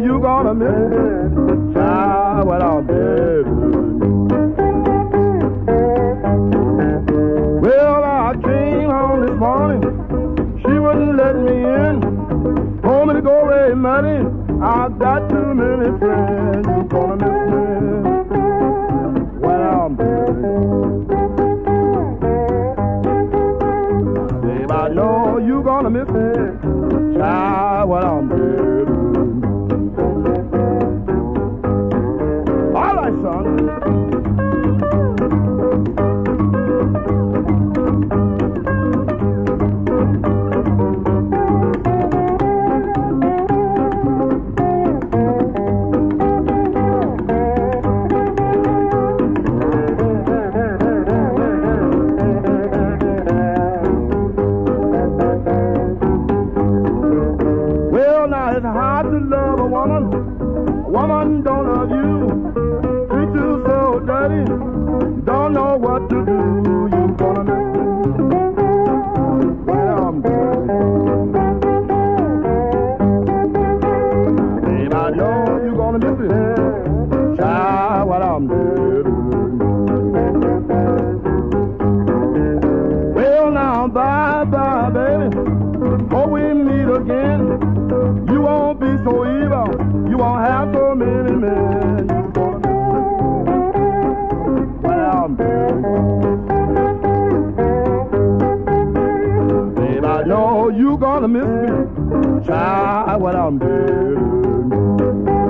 You gonna miss me, child, when I'm dead.